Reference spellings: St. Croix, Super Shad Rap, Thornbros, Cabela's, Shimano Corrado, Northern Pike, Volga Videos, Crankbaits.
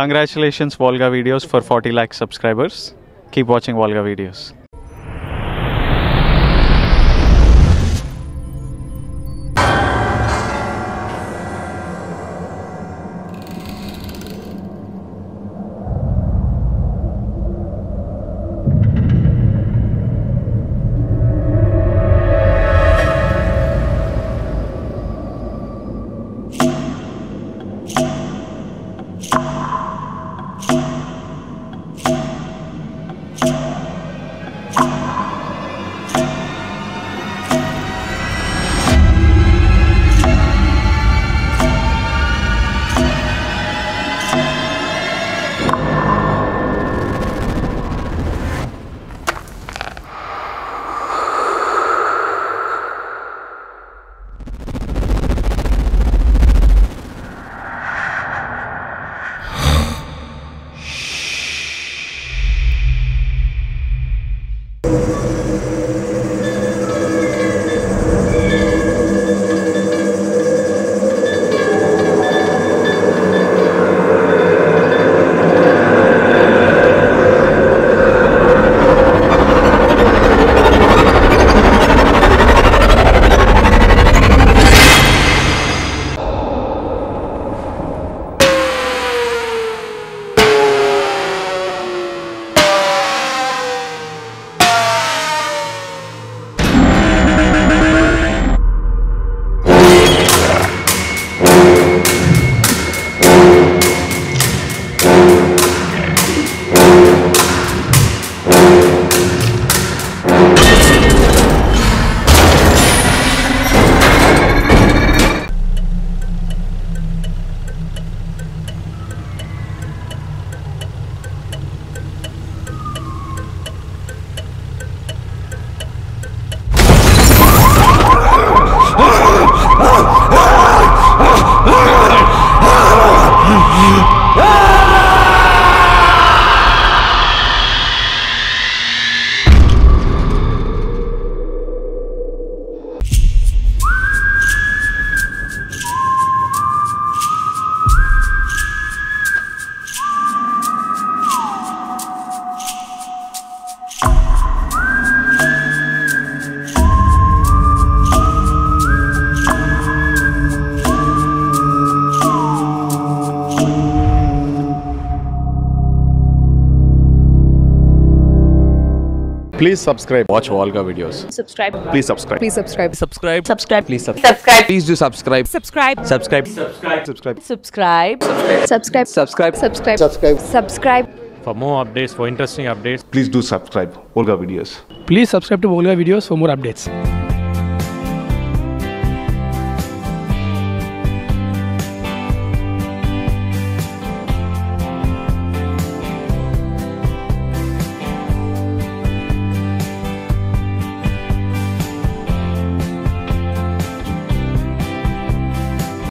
Congratulations Volga Videos for 40 lakh subscribers. Keep watching Volga Videos. Please subscribe. Watch Volga Videos. Subscribe. Please subscribe. Please subscribe. Subscribe. Subscribe. Please subscribe. Please do subscribe. Subscribe. Subscribe. Subscribe. Subscribe. Subscribe. Subscribe. Subscribe. Subscribe. Subscribe. Subscribe. For more updates, for interesting updates, please do subscribe Volga Videos. Please subscribe to Volga Videos for more updates.